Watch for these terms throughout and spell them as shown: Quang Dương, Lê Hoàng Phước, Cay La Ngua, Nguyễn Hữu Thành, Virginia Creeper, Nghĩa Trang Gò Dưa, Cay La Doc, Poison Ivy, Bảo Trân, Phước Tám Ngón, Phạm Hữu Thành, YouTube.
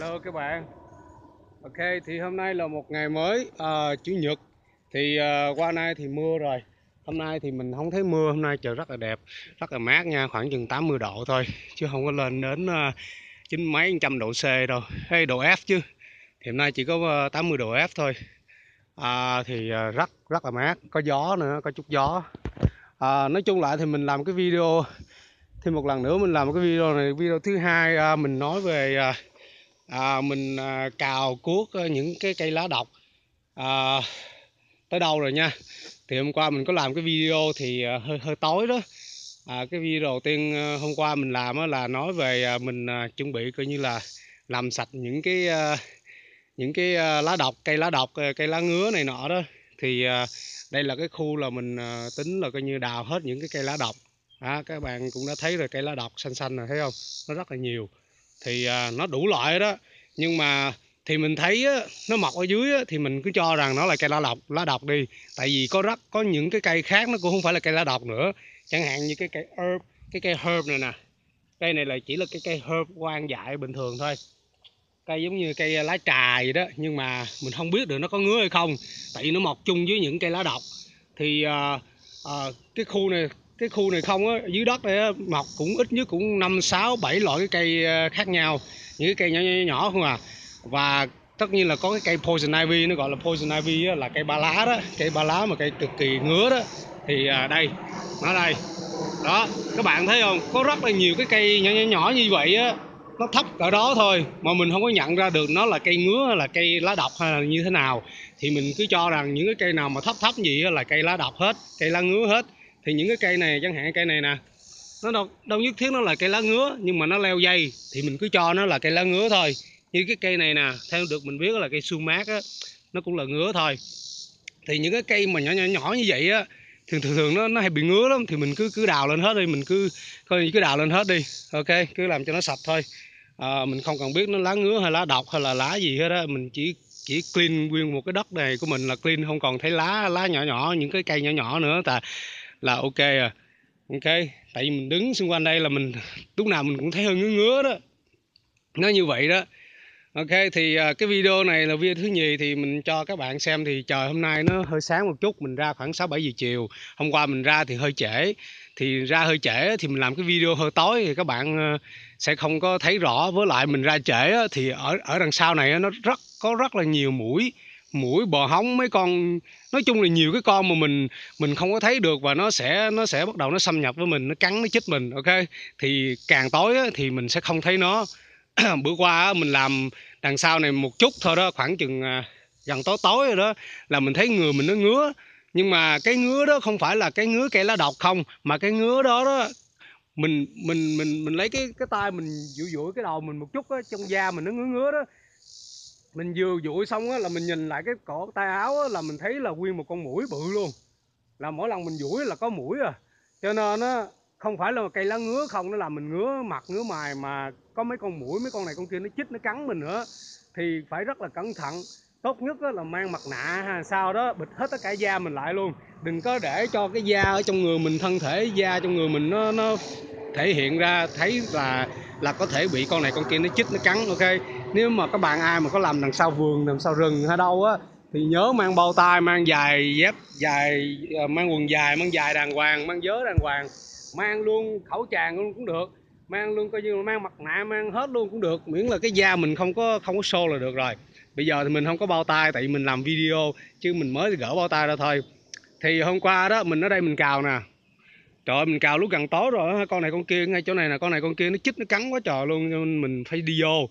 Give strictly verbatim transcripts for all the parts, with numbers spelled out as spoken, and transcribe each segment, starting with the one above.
Hello các bạn. Ok, thì hôm nay là một ngày mới, à, chủ nhật. Thì à, qua nay thì mưa rồi. Hôm nay thì mình không thấy mưa, hôm nay trời rất là đẹp, rất là mát nha, khoảng chừng tám mươi độ thôi, chứ không có lên đến chín mấy trăm độ C đâu, hay độ F chứ. Thì hôm nay chỉ có tám mươi độ F thôi. À, thì rất rất là mát, có gió nữa, có chút gió. À, nói chung lại thì mình làm cái video, thì một lần nữa mình làm cái video này, video thứ hai, à, mình nói về à, à, mình à, cào cuốc những cái cây lá độc à, tới đâu rồi nha. Thì hôm qua mình có làm cái video thì hơi hơi tối đó. À, cái video đầu tiên hôm qua mình làm là nói về mình chuẩn bị coi như là làm sạch những cái những cái lá độc, cây lá độc, cây lá ngứa này nọ đó. Thì đây là cái khu là mình tính là coi như đào hết những cái cây lá độc. À, các bạn cũng đã thấy rồi, cây lá độc xanh xanh rồi, thấy không? Nó rất là nhiều. Thì nó đủ loại đó. Nhưng mà thì mình thấy á, nó mọc ở dưới á, thì mình cứ cho rằng nó là cây lá độc, lá độc đi. Tại vì có rất có những cái cây khác nó cũng không phải là cây lá độc nữa. Chẳng hạn như cái cây herb, cái cây herb này nè. Cây này là chỉ là cái cây herb quang dại bình thường thôi. Cây giống như cây lá trà vậy đó, nhưng mà mình không biết được nó có ngứa hay không. Tại vì nó mọc chung với những cây lá độc. Thì uh, uh, cái khu này cái khu này không á, dưới đất này á, mọc cũng ít nhất cũng năm, sáu, bảy loại cái cây khác nhau. Những cái cây nhỏ nhỏ, nhỏ không à. Và tất nhiên là có cái cây Poison Ivy, nó gọi là Poison Ivy á, là cây ba lá đó, cây ba lá mà cây cực kỳ ngứa đó. Thì à, đây, nó đây. Đó, các bạn thấy không? Có rất là nhiều cái cây nhỏ nhỏ, nhỏ như vậy á, nó thấp cỡ đó thôi mà mình không có nhận ra được nó là cây ngứa hay là cây lá độc hay là như thế nào. Thì mình cứ cho rằng những cái cây nào mà thấp thấp gì á, là cây lá độc hết, cây lá ngứa hết. Thì những cái cây này, chẳng hạn cây này nè, nó đâu, đâu nhất thiết nó là cây lá ngứa, nhưng mà nó leo dây thì mình cứ cho nó là cây lá ngứa thôi. Như cái cây này nè, theo được mình biết là cây sumac á, nó cũng là ngứa thôi. Thì những cái cây mà nhỏ nhỏ nhỏ như vậy á, thường thường, thường nó, nó hay bị ngứa lắm. Thì mình cứ cứ đào lên hết đi, mình cứ coi cứ đào lên hết đi. Ok, cứ làm cho nó sạch thôi. À, mình không cần biết nó lá ngứa hay lá độc hay là lá gì hết á. Mình chỉ chỉ clean nguyên một cái đất này của mình là clean, không còn thấy lá lá nhỏ nhỏ, những cái cây nhỏ nhỏ nữa là, là ok à. Ok, tại vì mình đứng xung quanh đây là mình lúc nào mình cũng thấy hơi ngứa ngứa đó. Nó như vậy đó. Ok, thì cái video này là video thứ nhì thì mình cho các bạn xem. Thì trời hôm nay nó hơi sáng một chút, mình ra khoảng sáu bảy giờ chiều. Hôm qua mình ra thì hơi trễ. Thì ra hơi trễ thì mình làm cái video hơi tối thì các bạn sẽ không có thấy rõ. Với lại mình ra trễ thì ở ở đằng sau này nó rất có rất là nhiều muỗi, muỗi bò hóng, mấy con, nói chung là nhiều cái con mà mình mình không có thấy được, và nó sẽ nó sẽ bắt đầu nó xâm nhập với mình, nó cắn, nó chích mình. Ok, thì càng tối thì mình sẽ không thấy nó. Bữa qua mình làm đằng sau này một chút thôi đó, khoảng chừng gần tối tối rồi đó, là mình thấy người mình nó ngứa. Nhưng mà cái ngứa đó không phải là cái ngứa cây lá độc không, mà cái ngứa đó đó mình mình mình mình lấy cái cái tay mình dụi dụi cái đầu mình một chút đó, trong da mình nó ngứa ngứa đó, mình vừa dụi xong đó, là mình nhìn lại cái cổ tay áo đó, là mình thấy là nguyên một con muỗi bự luôn. Là mỗi lần mình dụi là có muỗi à. Cho nên nó không phải là cây lá ngứa không, nó làm mình ngứa mặt ngứa mày, mà có mấy con muỗi, mấy con này con kia nó chích nó cắn mình nữa. Thì phải rất là cẩn thận. Tốt nhất là mang mặt nạ sau đó, bịt hết tất cả da mình lại luôn. Đừng có để cho cái da ở trong người mình, thân thể da trong người mình nó nó thể hiện ra, thấy là là có thể bị con này con kia nó chích nó cắn. Ok, nếu mà các bạn ai mà có làm đằng sau vườn, đằng sau rừng hay đâu á, thì nhớ mang bao tay, mang giày dép dài, mang quần dài, mang giày đàng hoàng, mang vớ đàng hoàng, mang luôn khẩu tràng luôn cũng được, mang luôn coi như mang mặt nạ, mang hết luôn cũng được, miễn là cái da mình không có không có show là được rồi. Bây giờ thì mình không có bao tay tại vì mình làm video, chứ mình mới gỡ bao tay ra thôi. Thì hôm qua đó mình ở đây mình cào nè, trời ơi, mình cào lúc gần tối rồi, con này con kia ngay chỗ này là con này con kia nó chích nó cắn quá trời luôn, nên mình phải đi vô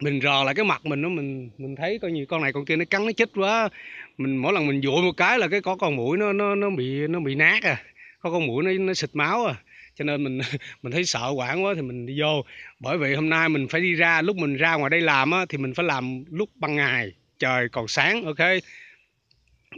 mình rờ lại cái mặt mình đó, mình mình thấy coi như con này con kia nó cắn nó chích quá. Mình mỗi lần mình dụi một cái là cái có con muỗi nó nó nó bị nó bị nát à, có con muỗi nó nó xịt máu à. Cho nên mình mình thấy sợ quản quá thì mình đi vô. Bởi vì hôm nay mình phải đi ra, lúc mình ra ngoài đây làm á, thì mình phải làm lúc ban ngày, trời còn sáng. Ok,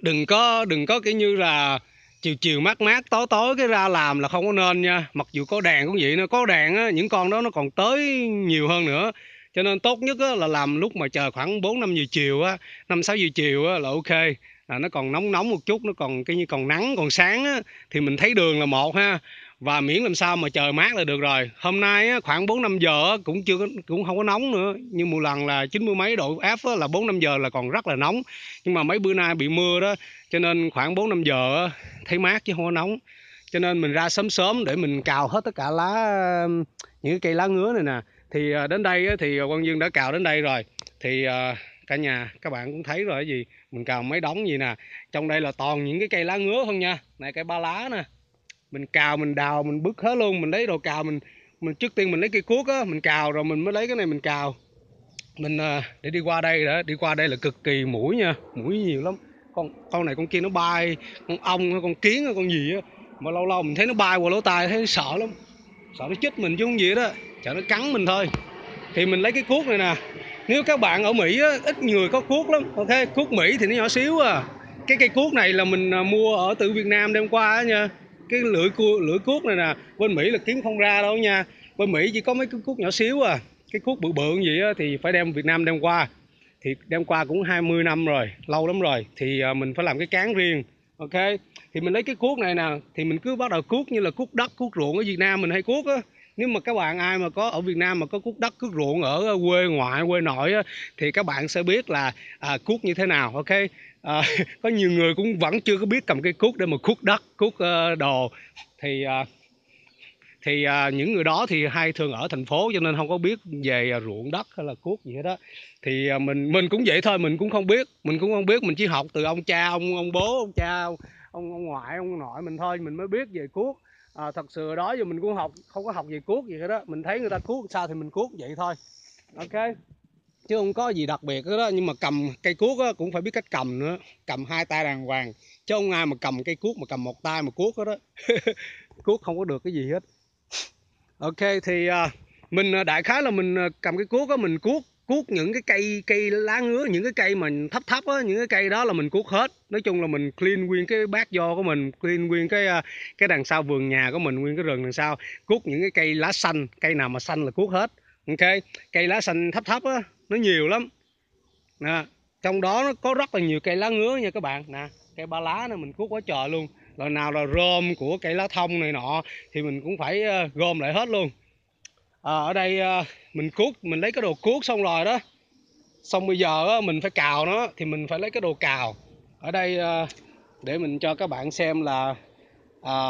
đừng có đừng có kiểu như là chiều chiều mát mát tối tối cái ra làm là không có nên nha. Mặc dù có đèn cũng vậy nữa, có đèn á, những con đó nó còn tới nhiều hơn nữa. Cho nên tốt nhất á, là làm lúc mà trời khoảng bốn năm giờ chiều á, năm sáu giờ chiều á, là ok. À, nó còn nóng nóng một chút, nó còn cái như còn nắng còn sáng á, thì mình thấy đường là một ha. Và miễn làm sao mà trời mát là được rồi. Hôm nay á, khoảng bốn năm giờ á, cũng chưa cũng không có nóng nữa. Nhưng một lần là chín mươi mấy độ F á, là bốn năm giờ là còn rất là nóng. Nhưng mà mấy bữa nay bị mưa đó, cho nên khoảng bốn năm giờ á, thấy mát chứ không có nóng. Cho nên mình ra sớm sớm để mình cào hết tất cả lá, những cái cây lá ngứa này nè. Thì đến đây á, thì Quang Dương đã cào đến đây rồi. Thì cả nhà các bạn cũng thấy rồi gì, mình cào mấy đống gì nè. Trong đây là toàn những cái cây lá ngứa không nha. Này cây ba lá nè. Mình cào, mình đào, mình bứt hết luôn. Mình lấy đồ cào, mình mình trước tiên mình lấy cây cuốc á, mình cào rồi mình mới lấy cái này mình cào. Mình để đi qua đây đó, đi qua đây là cực kỳ muỗi nha, muỗi nhiều lắm. Con con này con kia nó bay, con ong hay con kiến hay con gì á, mà lâu lâu mình thấy nó bay qua lỗ tai thấy sợ lắm. Sợ nó chích mình chứ không gì đó, sợ nó cắn mình thôi. Thì mình lấy cái cuốc này nè. Nếu các bạn ở Mỹ á, ít người có cuốc lắm. Ok, cuốc Mỹ thì nó nhỏ xíu à. Cái cây cuốc này là mình mua ở từ Việt Nam đem qua á nha. Cái lưỡi cua, lưỡi cuốc này nè, bên Mỹ là kiếm không ra đâu nha. Bên Mỹ chỉ có mấy cái cuốc nhỏ xíu à. Cái cuốc bự bự gì á, thì phải đem Việt Nam đem qua. Thì đem qua cũng hai mươi năm rồi, lâu lắm rồi. Thì mình phải làm cái cán riêng. Ok, thì mình lấy cái cuốc này nè, thì mình cứ bắt đầu cuốc như là cuốc đất, cuốc ruộng. Ở Việt Nam mình hay cuốc á. Nếu mà các bạn ai mà có ở Việt Nam mà có cuốc đất, cuốc ruộng ở quê ngoại, quê nội á, thì các bạn sẽ biết là à, cuốc như thế nào. Ok, à, có nhiều người cũng vẫn chưa có biết cầm cây cuốc để mà cuốc đất, cuốc uh, đồ. Thì uh, thì uh, những người đó thì hay thường ở thành phố cho nên không có biết về uh, ruộng đất hay là cuốc gì hết đó. Thì uh, mình mình cũng vậy thôi, mình cũng không biết, mình cũng không biết, mình chỉ học từ ông cha, ông ông bố, ông cha, ông ông ngoại, ông nội mình thôi, mình mới biết về cuốc. À, thật sự đó giờ mình cũng học không có học về cuốc gì hết đó, mình thấy người ta cuốc sao thì mình cuốc vậy thôi. Ok, chứ không có gì đặc biệt đó. Nhưng mà cầm cây cuốc đó, cũng phải biết cách cầm nữa, cầm hai tay đàng hoàng, chứ không ai mà cầm cây cuốc mà cầm một tay mà cuốc hết đó. Cuốc không có được cái gì hết. Ok, thì uh, mình đại khái là mình cầm cái cuốc đó, mình cuốc cuốc những cái cây cây lá ngứa, những cái cây mà thấp thấp á, những cái cây đó là mình cuốc hết. Nói chung là mình clean nguyên cái backyard của mình, clean nguyên cái cái đằng sau vườn nhà của mình, nguyên cái rừng đằng sau, cuốc những cái cây lá xanh, cây nào mà xanh là cuốc hết. Ok, cây lá xanh thấp thấp á, nó nhiều lắm nè, trong đó nó có rất là nhiều cây lá ngứa nha các bạn nè. Cây ba lá này mình cuốc quá trời luôn, rồi nào là rơm của cây lá thông này nọ thì mình cũng phải gom lại hết luôn. À, ở đây mình cuốc, mình lấy cái đồ cuốc xong rồi đó, xong bây giờ mình phải cào nó, thì mình phải lấy cái đồ cào. Ở đây để mình cho các bạn xem là à,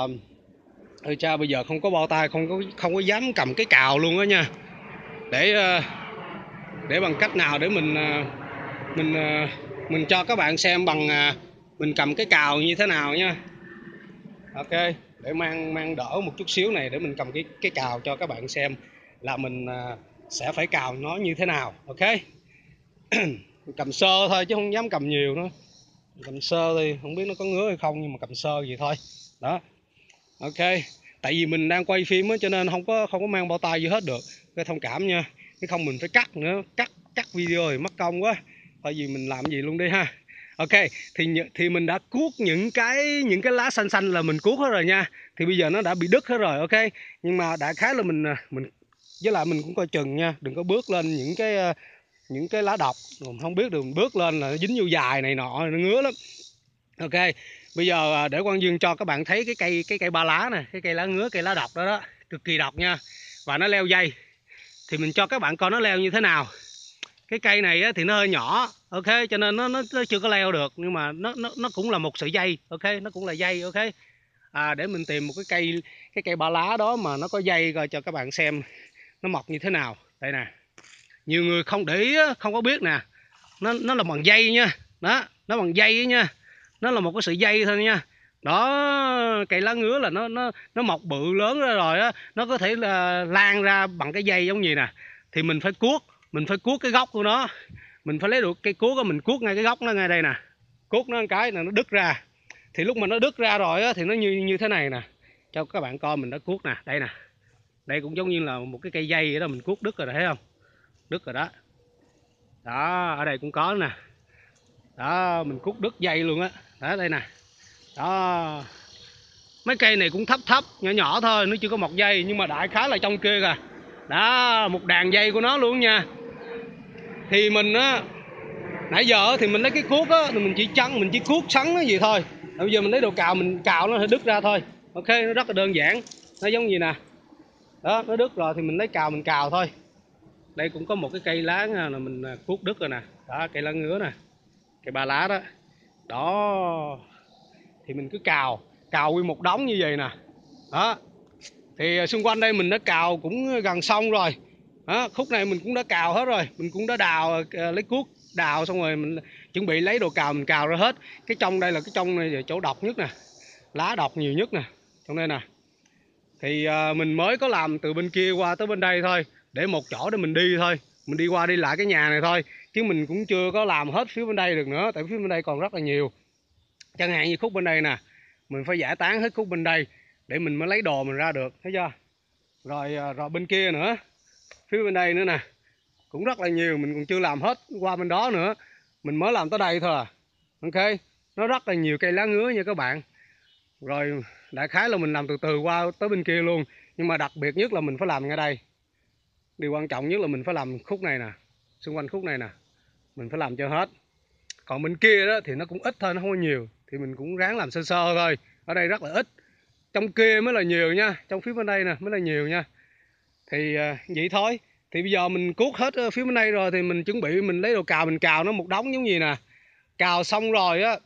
ơi cha, bây giờ không có bao tay, không có không có dám cầm cái cào luôn đó nha. Để để bằng cách nào để mình mình mình cho các bạn xem bằng mình cầm cái cào như thế nào nha. Ok, để mang mang đỡ một chút xíu này để mình cầm cái cái cào cho các bạn xem là mình sẽ phải cào nó như thế nào. Ok. Cầm sơ thôi chứ không dám cầm nhiều nữa, cầm sơ thì không biết nó có ngứa hay không, nhưng mà cầm sơ vậy thôi đó. Ok, tại vì mình đang quay phim á cho nên không có không có mang bao tay gì hết được, cái thông cảm nha, chứ không mình phải cắt nữa, cắt cắt video thì mất công quá, tại vì mình làm gì luôn đi ha. Ok, thì thì mình đã cuốc những cái những cái lá xanh xanh là mình cuốc hết rồi nha. Thì bây giờ nó đã bị đứt hết rồi. Ok, nhưng mà đại khái là mình mình với lại mình cũng coi chừng nha, đừng có bước lên những cái những cái lá độc, mình không biết được mình bước lên là nó dính vô dài này nọ, nó ngứa lắm. Ok, bây giờ để Quang Dương cho các bạn thấy cái cây cái cây ba lá nè, cái cây lá ngứa, cây lá độc đó đó, cực kỳ độc nha, và nó leo dây. Thì mình cho các bạn coi nó leo như thế nào. Cái cây này thì nó hơi nhỏ, ok, cho nên nó, nó nó chưa có leo được, nhưng mà nó nó nó cũng là một sợi dây, ok, nó cũng là dây, ok. À, để mình tìm một cái cây cái cây ba lá đó mà nó có dây coi cho các bạn xem nó mọc như thế nào. Đây nè, nhiều người không để ý, không có biết nè, nó nó là bằng dây nha, đó, nó bằng dây nha, nó là một cái sợi dây thôi nha. Đó, cây lá ngứa là nó nó nó mọc bự lớn ra rồi á, nó có thể là lan ra bằng cái dây giống gì nè, thì mình phải cuốc. Mình phải cuốc cái gốc của nó. Mình phải lấy được cây cuốc đó, mình cuốc ngay cái gốc nó ngay đây nè. Cuốc nó một cái là nó đứt ra. Thì lúc mà nó đứt ra rồi á, thì nó như như thế này nè. Cho các bạn coi mình đã cuốc nè, đây nè. Đây cũng giống như là một cái cây dây vậy đó, mình cuốc đứt rồi đó, thấy không? Đứt rồi đó. Đó, ở đây cũng có nè. Đó, mình cuốc đứt dây luôn á. Đó. Đó, đây nè. Đó. Mấy cây này cũng thấp thấp, nhỏ nhỏ thôi, nó chưa có mọc dây, nhưng mà đại khái là trong kia kìa. Đó, một đàn dây của nó luôn nha. Thì mình á, nãy giờ thì mình lấy cái cuốc á, thì mình chỉ chăn, mình chỉ cuốc sắn nó gì thôi. Bây giờ mình lấy đồ cào, mình cào nó đứt ra thôi. Ok, nó rất là đơn giản. nó giống gì nè đó, nó đứt rồi thì mình lấy cào mình cào thôi. Đây cũng có một cái cây lá là mình cuốc đứt rồi nè đó, cây lá ngứa nè, cây ba lá đó đó, thì mình cứ cào cào nguyên một đống như vậy nè đó. Thì xung quanh đây mình đã cào cũng gần xong rồi đó, khúc này mình cũng đã cào hết rồi, mình cũng đã đào lấy cuốc đào xong rồi, mình chuẩn bị lấy đồ cào mình cào ra hết. Cái trong đây là cái trong này là chỗ độc nhất nè, lá độc nhiều nhất nè, trong đây nè. Thì mình mới có làm từ bên kia qua tới bên đây thôi, để một chỗ để mình đi thôi, mình đi qua đi lại cái nhà này thôi, chứ mình cũng chưa có làm hết phía bên đây được nữa, tại phía bên đây còn rất là nhiều. Chẳng hạn như khúc bên đây nè, mình phải giải tán hết khúc bên đây để mình mới lấy đồ mình ra được, thấy chưa? Rồi rồi bên kia nữa, phía bên đây nữa nè, cũng rất là nhiều, mình còn chưa làm hết qua bên đó nữa, mình mới làm tới đây thôi à. Ok, nó rất là nhiều cây lá ngứa nha các bạn. Rồi đại khái là mình làm từ từ qua tới bên kia luôn, nhưng mà đặc biệt nhất là mình phải làm ngay đây. Điều quan trọng nhất là mình phải làm khúc này nè, xung quanh khúc này nè, mình phải làm cho hết. Còn bên kia đó thì nó cũng ít thôi, nó không có nhiều, thì mình cũng ráng làm sơ sơ thôi. Ở đây rất là ít, trong kia mới là nhiều nha, trong phía bên đây nè mới là nhiều nha. Thì vậy thôi. Thì bây giờ mình cuốc hết phía bên đây rồi thì mình chuẩn bị mình lấy đồ cào mình cào nó một đống giống gì nè. Cào xong rồi á,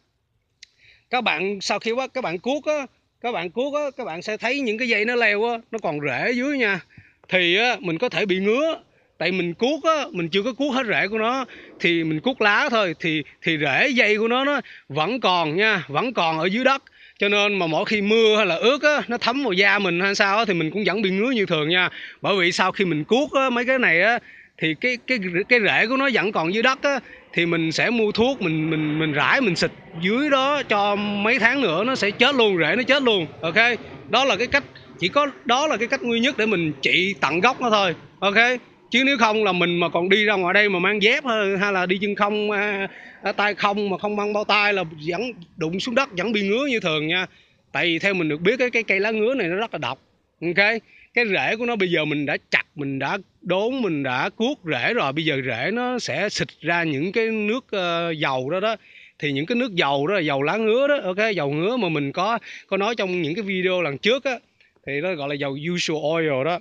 các bạn sau khi á, các bạn cuốc á, các bạn cuốc á, các bạn sẽ thấy những cái dây nó leo á, nó còn rễ ở dưới nha. Thì á, mình có thể bị ngứa, tại mình cuốc á, mình chưa có cuốc hết rễ của nó, thì mình cuốc lá thôi thì thì rễ dây của nó nó vẫn còn nha, vẫn còn ở dưới đất. Cho nên mà mỗi khi mưa hay là ướt á, nó thấm vào da mình hay sao á, thì mình cũng vẫn bị ngứa như thường nha. Bởi vì sau khi mình cuốc á, mấy cái này á, thì cái cái cái rễ của nó vẫn còn dưới đất á, thì mình sẽ mua thuốc mình mình mình rải mình xịt dưới đó cho mấy tháng nữa nó sẽ chết luôn, rễ nó chết luôn. Ok, đó là cái cách, chỉ có đó là cái cách duy nhất để mình trị tận gốc nó thôi. Ok, chứ nếu không là mình mà còn đi ra ngoài đây mà mang dép hay là đi chân không, tay không mà không mang bao tay là vẫn đụng xuống đất vẫn bị ngứa như thường nha. Tại vì theo mình được biết cái, cái cây lá ngứa này nó rất là độc. Ok, cái rễ của nó bây giờ mình đã chặt, mình đã đốn, mình đã cuốc rễ rồi, bây giờ rễ nó sẽ xịt ra những cái nước uh, dầu đó đó. Thì những cái nước dầu đó là dầu lá ngứa đó, ok, dầu ngứa mà mình có có nói trong những cái video lần trước á, thì nó gọi là dầu usual oil đó.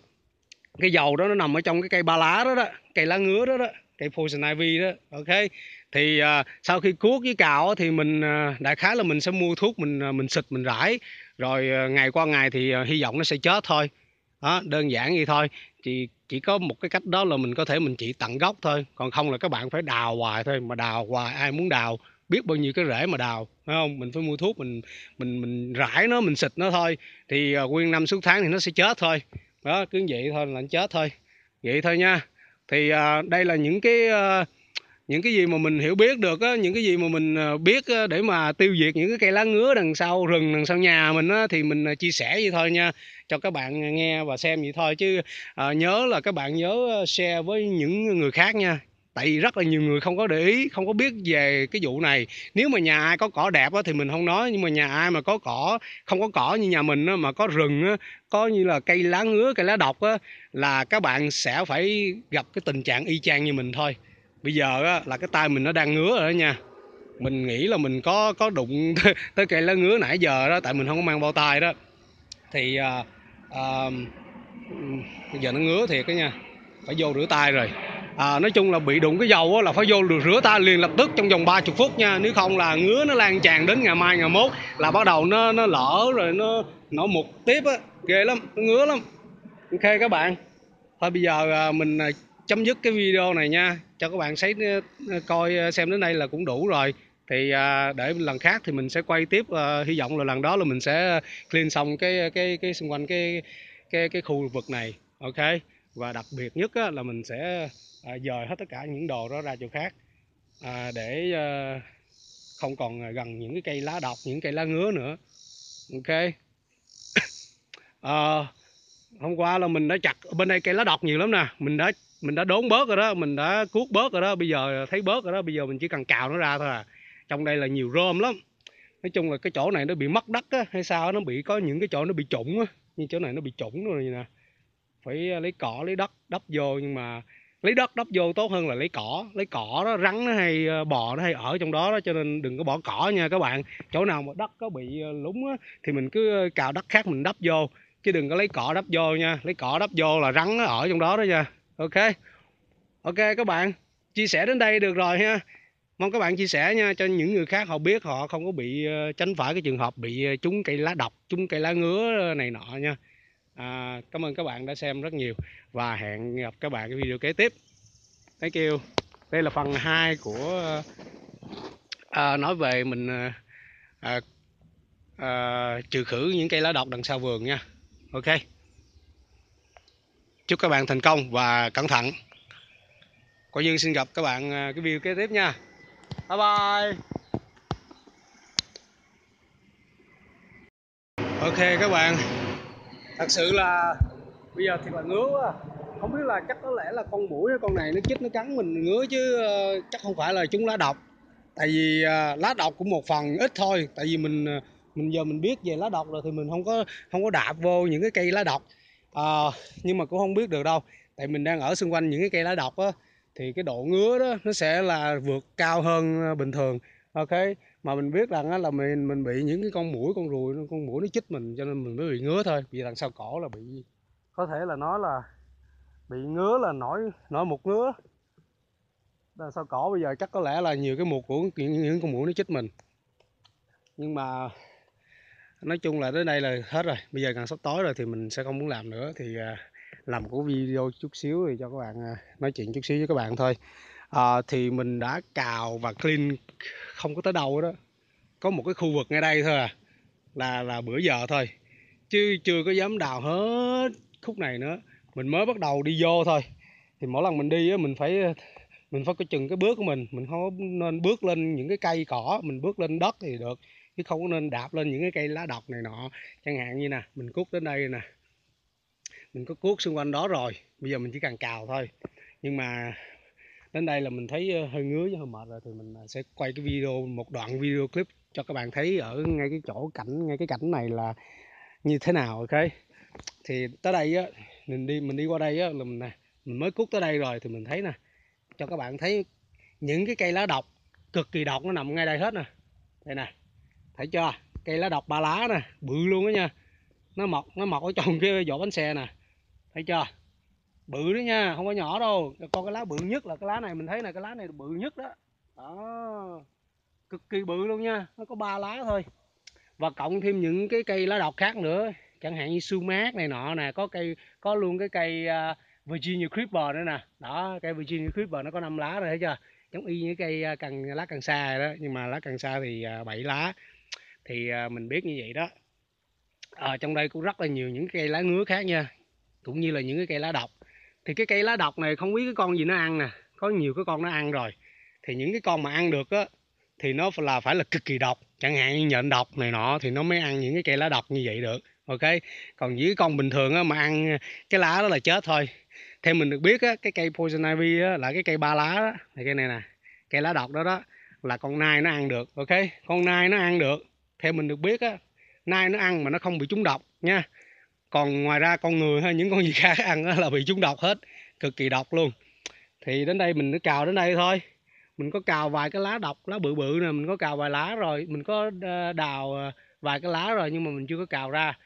Cái dầu đó nó nằm ở trong cái cây ba lá đó đó, cây lá ngứa đó đó, cây Poison Ivy đó. Ok, thì uh, sau khi cuốc với cào thì mình uh, đại khái là mình sẽ mua thuốc mình uh, mình xịt mình rải, rồi uh, ngày qua ngày thì uh, hy vọng nó sẽ chết thôi. Đó, đơn giản vậy thôi. Chỉ chỉ có một cái cách đó là mình có thể mình chỉ tận gốc thôi, còn không là các bạn phải đào hoài thôi, mà đào hoài ai muốn đào, biết bao nhiêu cái rễ mà đào, phải không? Mình phải mua thuốc mình mình mình rải nó, mình xịt nó thôi, thì uh, nguyên năm suốt tháng thì nó sẽ chết thôi. Đó, cứ vậy thôi là nó chết thôi. Vậy thôi nha. Thì à, đây là những cái à, những cái gì mà mình hiểu biết được á, những cái gì mà mình biết á, để mà tiêu diệt những cái cây lá ngứa đằng sau rừng, đằng sau nhà mình á, thì mình chia sẻ vậy thôi nha, cho các bạn nghe và xem vậy thôi. Chứ à, nhớ là các bạn nhớ share với những người khác nha. Tại vì rất là nhiều người không có để ý, không có biết về cái vụ này. Nếu mà nhà ai có cỏ đẹp á, thì mình không nói, nhưng mà nhà ai mà có cỏ, không có cỏ như nhà mình á, mà có rừng á, có như là cây lá ngứa, cây lá độc á, là các bạn sẽ phải gặp cái tình trạng y chang như mình thôi. Bây giờ á, là cái tay mình nó đang ngứa rồi đó nha. Mình nghĩ là mình có có đụng tới cây lá ngứa nãy giờ đó, tại mình không có mang bao tay đó. Thì à, à, bây giờ nó ngứa thiệt đó nha, phải vô rửa tay rồi. À, nói chung là bị đụng cái dầu á, là phải vô rửa tay liền lập tức trong vòng ba mươi phút nha. Nếu không là ngứa nó lan tràn đến ngày mai ngày mốt là bắt đầu nó nó lở rồi nó nổi mục tiếp á, ghê lắm, nó ngứa lắm. Ok các bạn, thôi bây giờ mình chấm dứt cái video này nha, cho các bạn thấy coi xem đến đây là cũng đủ rồi. Thì để lần khác thì mình sẽ quay tiếp, hy vọng là lần đó là mình sẽ clean xong cái cái cái xung quanh cái cái cái khu vực này. Ok, và đặc biệt nhất á, là mình sẽ À, dời hết tất cả những đồ đó ra chỗ khác, à, để à, không còn gần những cái cây lá độc, những cây lá ngứa nữa. Ok, à, hôm qua là mình đã chặt bên đây cây lá độc nhiều lắm nè, mình đã mình đã đốn bớt rồi đó, mình đã cuốc bớt rồi đó, bây giờ thấy bớt rồi đó, bây giờ mình chỉ cần cào nó ra thôi à. Trong đây là nhiều rơm lắm. Nói chung là cái chỗ này nó bị mất đất á, hay sao nó bị, có những cái chỗ nó bị trũng á, như chỗ này nó bị trũng rồi nè, phải lấy cỏ lấy đất đắp vô, nhưng mà lấy đất đắp vô tốt hơn là lấy cỏ. Lấy cỏ đó rắn nó hay, bò nó hay ở trong đó đó, cho nên đừng có bỏ cỏ nha các bạn. Chỗ nào mà đất có bị lúng á, thì mình cứ cào đất khác mình đắp vô, chứ đừng có lấy cỏ đắp vô nha. Lấy cỏ đắp vô là rắn nó ở trong đó đó nha. Ok, ok các bạn, chia sẻ đến đây được rồi ha. Mong các bạn chia sẻ nha, cho những người khác họ biết, họ không có bị tránh phải cái trường hợp bị trúng cây lá độc, trúng cây lá ngứa này nọ nha. À, cảm ơn các bạn đã xem rất nhiều và hẹn gặp các bạn cái video kế tiếp. Thank you. Đây là phần hai của à, nói về mình à, à, trừ khử những cây lá độc đằng sau vườn nha. Ok. Chúc các bạn thành công và cẩn thận. Quang Dương xin gặp các bạn cái video kế tiếp nha. Bye bye. Ok các bạn, thật sự là bây giờ thì là ngứa quá. Không biết là chắc có lẽ là con muỗi con này nó chích nó cắn mình ngứa chứ uh, chắc không phải là chúng lá độc. Tại vì uh, lá độc cũng một phần ít thôi. Tại vì mình mình giờ mình biết về lá độc rồi thì mình không có không có đạp vô những cái cây lá độc. Uh, nhưng mà cũng không biết được đâu. Tại mình đang ở xung quanh những cái cây lá độc á, thì cái độ ngứa đó nó sẽ là vượt cao hơn bình thường. Ok, mà mình biết rằng á, là mình mình bị những cái con muỗi con ruồi con muỗi nó chích mình cho nên mình mới bị ngứa thôi. Vì đằng sau cổ là bị, có thể là nói là bị ngứa là nổi nổi mụn ngứa. Đằng sau cổ bây giờ chắc có lẽ là nhiều cái mụn của những con muỗi nó chích mình. Nhưng mà nói chung là tới đây là hết rồi. Bây giờ gần sắp tối rồi thì mình sẽ không muốn làm nữa, thì làm của video chút xíu thì cho các bạn nói chuyện chút xíu với các bạn thôi. À, thì mình đã cào và clean không có tới đâu đó, có một cái khu vực ngay đây thôi à, là là bữa giờ thôi, chứ chưa có dám đào hết khúc này nữa. Mình mới bắt đầu đi vô thôi, thì mỗi lần mình đi á, mình phải mình phải có chừng cái bước của mình. Mình không nên bước lên những cái cây cỏ, mình bước lên đất thì được, chứ không có nên đạp lên những cái cây lá độc này nọ. Chẳng hạn như nè, mình cuốc đến đây nè, mình có cuốc xung quanh đó rồi, bây giờ mình chỉ cần cào thôi. Nhưng mà đến đây là mình thấy hơi ngứa với hơi mệt rồi, thì mình sẽ quay cái video, một đoạn video clip cho các bạn thấy ở ngay cái chỗ cảnh, ngay cái cảnh này là như thế nào. Ok, thì tới đây á, mình đi mình đi qua đây á, là mình nè, mình mới cuốc tới đây rồi thì mình thấy nè, cho các bạn thấy những cái cây lá độc cực kỳ độc nó nằm ngay đây hết nè. Đây nè, thấy chưa, cây lá độc ba lá nè, bự luôn đó nha, nó mọc nó mọc ở trong cái vỏ bánh xe nè, thấy chưa, bự đó nha, không có nhỏ đâu. Con cái lá bự nhất là cái lá này, mình thấy là cái lá này bự nhất đó. Đó, cực kỳ bự luôn nha, nó có ba lá thôi. Và cộng thêm những cái cây lá độc khác nữa, chẳng hạn như sumac này nọ nè, có cây có luôn cái cây Virginia Creeper nữa nè. Đó, cây Virginia Creeper nó có năm lá rồi, thấy chưa, giống y như cây cần lá cần sa đó, nhưng mà lá cần sa thì bảy lá. Thì mình biết như vậy đó. Ở trong đây cũng rất là nhiều những cây lá ngứa khác nha, cũng như là những cái cây lá độc. Thì cái cây lá độc này không biết cái con gì nó ăn nè, có nhiều cái con nó ăn rồi. Thì những cái con mà ăn được á thì nó là phải là cực kỳ độc, chẳng hạn như nhện độc này nọ thì nó mới ăn những cái cây lá độc như vậy được. Ok, còn những cái con bình thường á mà ăn cái lá đó là chết thôi. Theo mình được biết á, cái cây Poison Ivy á, là cái cây ba lá đó, là cây này nè, cây lá độc đó đó, là con nai nó ăn được. Ok, con nai nó ăn được, theo mình được biết á, nai nó ăn mà nó không bị trúng độc nha. Còn ngoài ra con người hay những con gì khác ăn là bị trúng độc hết, cực kỳ độc luôn. Thì đến đây mình cứ cào đến đây thôi. Mình có cào vài cái lá độc, lá bự bự nè, mình có cào vài lá rồi, mình có đào vài cái lá rồi nhưng mà mình chưa có cào ra.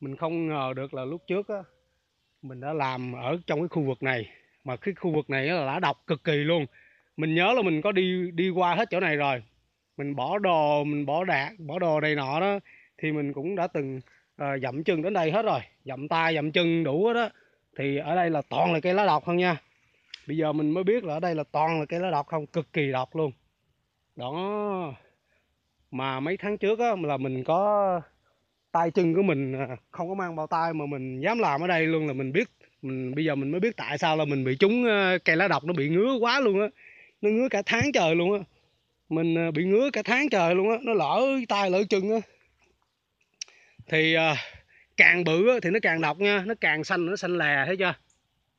Mình không ngờ được là lúc trước á, mình đã làm ở trong cái khu vực này, mà cái khu vực này là lá độc cực kỳ luôn. Mình nhớ là mình có đi đi qua hết chỗ này rồi. Mình bỏ đồ, mình bỏ đạc, bỏ đồ này nọ đó, thì mình cũng đã từng à, dậm chân đến đây hết rồi, dậm tay dậm chân đủ hết đó. Thì ở đây là toàn là cây lá độc không nha. Bây giờ mình mới biết là ở đây là toàn là cây lá độc không, cực kỳ độc luôn đó. Mà mấy tháng trước á, là mình có tay chân của mình không có mang bao tay mà mình dám làm ở đây luôn, là mình biết mình bây giờ mình mới biết tại sao là mình bị trúng cây lá độc. Nó bị ngứa quá luôn á, nó ngứa cả tháng trời luôn á, mình bị ngứa cả tháng trời luôn á, nó lỡ tay lỡ chân á. Thì uh, càng bự thì nó càng độc nha, nó càng xanh, nó xanh lè, thấy chưa.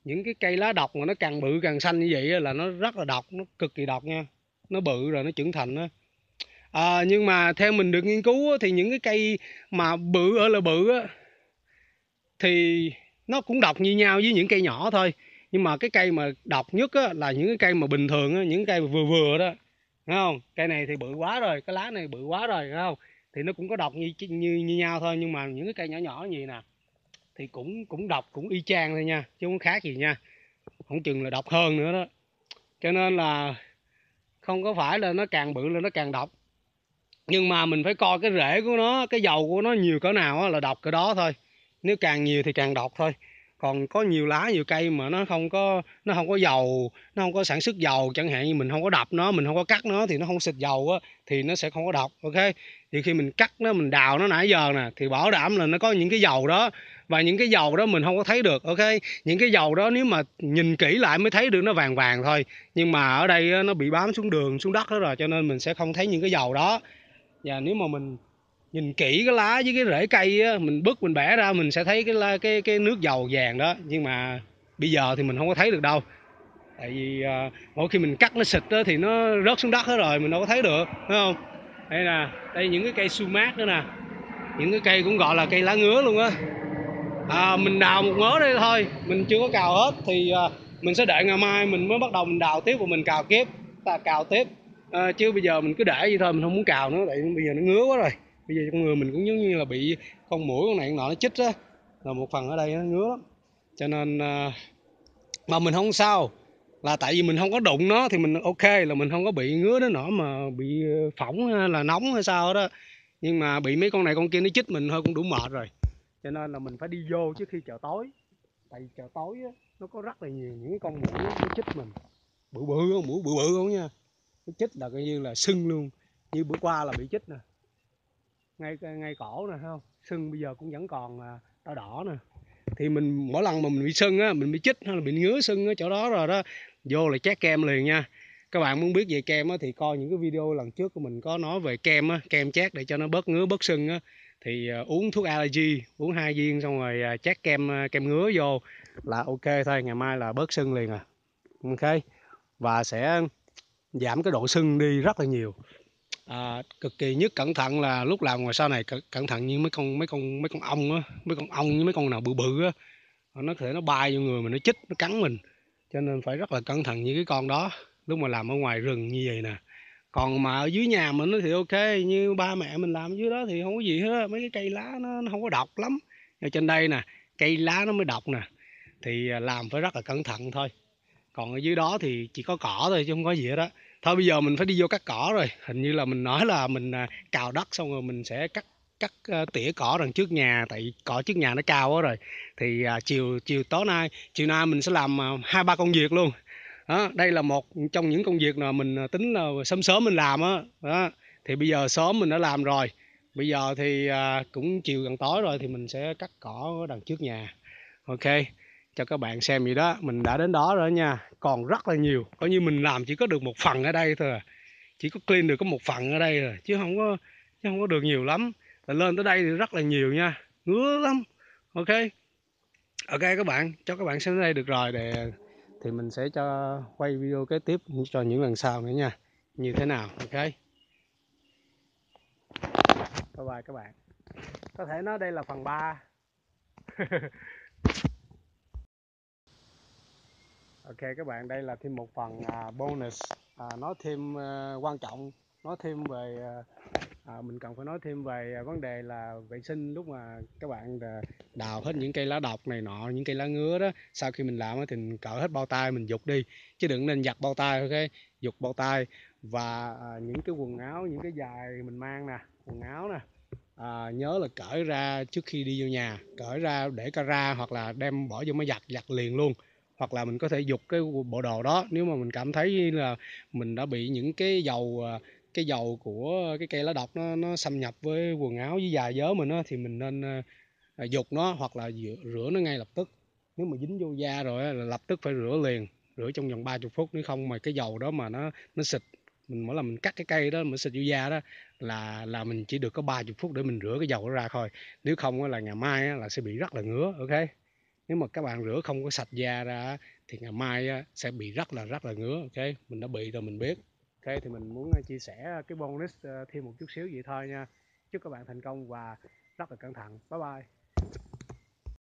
Những cái cây lá độc mà nó càng bự càng xanh như vậy là nó rất là độc, nó cực kỳ độc nha. Nó bự rồi, nó trưởng thành đó. À, nhưng mà theo mình được nghiên cứu thì những cái cây mà bự ở là bự thì nó cũng độc như nhau với những cây nhỏ thôi. Nhưng mà cái cây mà độc nhất là những cái cây mà bình thường, những cây vừa vừa đó, thấy không. Cây này thì bự quá rồi, cái lá này bự quá rồi, thấy không, thì nó cũng có độc như, như như nhau thôi. Nhưng mà những cái cây nhỏ nhỏ như vậy nè thì cũng cũng độc cũng y chang thôi nha, chứ không khác gì nha, không chừng là độc hơn nữa đó. Cho nên là không có phải là nó càng bự là nó càng độc, nhưng mà mình phải coi cái rễ của nó, cái dầu của nó nhiều cỡ nào là độc cỡ đó thôi. Nếu càng nhiều thì càng độc thôi. Còn có nhiều lá nhiều cây mà nó không có nó không có dầu, nó không có sản xuất dầu, chẳng hạn như mình không có đập nó, mình không có cắt nó thì nó không xịt dầu á, thì nó sẽ không có độc. Ok, thì khi mình cắt nó, mình đào nó nãy giờ nè, thì bảo đảm là nó có những cái dầu đó, và những cái dầu đó mình không có thấy được. Ok, những cái dầu đó nếu mà nhìn kỹ lại mới thấy được, nó vàng vàng thôi, nhưng mà ở đây nó bị bám xuống đường xuống đất hết rồi, cho nên mình sẽ không thấy những cái dầu đó. Và nếu mà mình nhìn kỹ cái lá với cái rễ cây á, mình bứt mình bẻ ra mình sẽ thấy cái cái cái nước dầu vàng đó, nhưng mà bây giờ thì mình không có thấy được đâu, tại vì à, mỗi khi mình cắt nó xịt đó, thì nó rớt xuống đất hết rồi, mình đâu có thấy được, thấy không? Đây nè, đây những cái cây sumac nữa nè, những cái cây cũng gọi là cây lá ngứa luôn á. À, mình đào một mớ đây thôi, mình chưa có cào hết, thì à, mình sẽ đợi ngày mai mình mới bắt đầu mình đào tiếp và mình cào tiếp, ta cào tiếp, à, chứ bây giờ mình cứ để vậy thôi, mình không muốn cào nữa, tại bây giờ nó ngứa quá rồi. Bây giờ con người mình cũng giống như là bị con mũi con này con nọ nó chích á, là một phần ở đây nó ngứa lắm. Cho nên mà mình không sao, là tại vì mình không có đụng nó thì mình ok, là mình không có bị ngứa nó nữa, mà bị phỏng hay là nóng hay sao đó. Nhưng mà bị mấy con này con kia nó chích mình thôi cũng đủ mệt rồi. Cho nên là mình phải đi vô trước khi trời tối, tại vì trời tối á, nó có rất là nhiều những con mũi nó chích mình, bự bự không, mũi bự bự không nha, nó chích là coi như là sưng luôn. Như bữa qua là bị chích nè, ngay ngay cổ nè, không sưng bây giờ cũng vẫn còn đỏ đỏ nè. Thì mình mỗi lần mà mình bị sưng á, mình bị chích hay là bị ngứa sưng ở chỗ đó rồi đó, vô là chát kem liền nha. Các bạn muốn biết về kem á thì coi những cái video lần trước của mình có nói về kem á, kem chát để cho nó bớt ngứa bớt sưng á, thì uống thuốc allergy, uống hai viên xong rồi chát kem kem ngứa vô là ok thôi, ngày mai là bớt sưng liền à. Ok, và sẽ giảm cái độ sưng đi rất là nhiều. À, cực kỳ nhất cẩn thận là lúc làm ngoài sau này cẩn thận như mấy con mấy con mấy con ong á, mấy con ong với mấy con nào bự bự á, nó có thể nó bay vô người mình, nó chích nó cắn mình, cho nên phải rất là cẩn thận như cái con đó lúc mà làm ở ngoài rừng như vậy nè. Còn mà ở dưới nhà mình thì ok, như ba mẹ mình làm ở dưới đó thì không có gì hết, mấy cái cây lá nó, nó không có độc lắm. Ở trên đây nè, cây lá nó mới độc nè, thì làm phải rất là cẩn thận thôi. Còn ở dưới đó thì chỉ có cỏ thôi chứ không có gì hết đó. Thôi bây giờ mình phải đi vô cắt cỏ rồi. Hình như là mình nói là mình cào đất xong rồi mình sẽ cắt cắt tỉa cỏ đằng trước nhà, tại cỏ trước nhà nó cao quá rồi. Thì chiều chiều tối nay, chiều nay mình sẽ làm hai ba công việc luôn. Đó, đây là một trong những công việc mà mình tính là sớm sớm mình làm á. Đó. Thì bây giờ sớm mình đã làm rồi. Bây giờ thì cũng chiều gần tối rồi thì mình sẽ cắt cỏ đằng trước nhà. Ok, cho các bạn xem vậy đó, mình đã đến đó rồi nha. Còn rất là nhiều, coi như mình làm chỉ có được một phần ở đây thôi, chỉ có clean được có một phần ở đây rồi, chứ không có chứ không có được nhiều lắm. Và lên tới đây thì rất là nhiều nha, ngứa lắm. Ok, ok các bạn, cho các bạn xem tới đây được rồi, để thì mình sẽ cho quay video kế tiếp cho những lần sau nữa nha, như thế nào. Ok, bye bye các bạn. Có thể nói đây là phần ba. Ok các bạn, đây là thêm một phần bonus, à, nói thêm à, quan trọng, nói thêm về à, mình cần phải nói thêm về vấn đề là vệ sinh lúc mà các bạn đào hết những cây lá độc này nọ, những cây lá ngứa đó. Sau khi mình làm thì mình cỡ hết bao tay mình giục đi, chứ đừng nên giặt bao tay. Ok, giục bao tay và à, những cái quần áo, những cái giày mình mang nè, quần áo nè. À, nhớ là cởi ra trước khi đi vô nhà, cởi ra để cả ra hoặc là đem bỏ vô máy giặt, giặt liền luôn. Hoặc là mình có thể giục cái bộ đồ đó nếu mà mình cảm thấy là mình đã bị những cái dầu cái dầu của cái cây lá độc nó, nó xâm nhập với quần áo với giày dớ mình đó, thì mình nên giục nó hoặc là rửa nó ngay lập tức. Nếu mà dính vô da rồi là lập tức phải rửa liền, rửa trong vòng ba mươi phút, nếu không mà cái dầu đó mà nó nó xịt mình, mỗi lần mình cắt cái cây đó mà xịt vô da đó là là mình chỉ được có ba mươi phút để mình rửa cái dầu đó ra thôi. Nếu không là ngày mai là sẽ bị rất là ngứa. Ok, nếu mà các bạn rửa không có sạch da ra thì ngày mai sẽ bị rất là rất là ngứa. Ok, mình đã bị rồi mình biết. Ok, thì mình muốn chia sẻ cái bonus thêm một chút xíu vậy thôi nha. Chúc các bạn thành công và rất là cẩn thận. Bye bye.